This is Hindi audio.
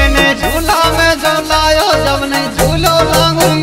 मैंने झूला में झूलायो जब नहीं झूलो लांगुरिया।